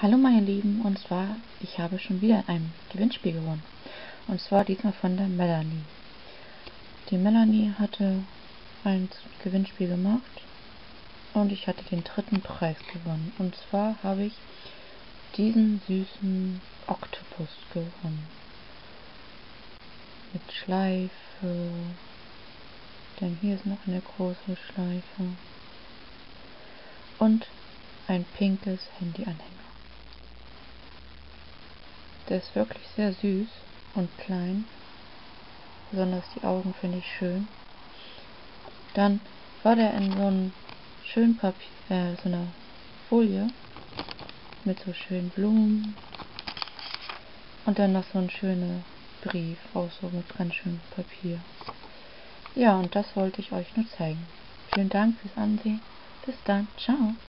Hallo meine Lieben, und zwar, ich habe schon wieder in einem Gewinnspiel gewonnen. Und zwar diesmal von der Melanie. Die Melanie hatte ein Gewinnspiel gemacht und ich hatte den dritten Preis gewonnen. Und zwar habe ich diesen süßen Oktopus gewonnen. Mit Schleife. Denn hier ist noch eine große Schleife. Und ein pinkes Handyanhänger. Der ist wirklich sehr süß und klein. Besonders die Augen finde ich schön. Dann war der in so einem schönen Papier, so einer Folie mit so schönen Blumen. Und dann noch so ein schöner Brief, auch so mit ganz schönem Papier. Ja, und das wollte ich euch nur zeigen. Vielen Dank fürs Ansehen. Bis dann. Ciao.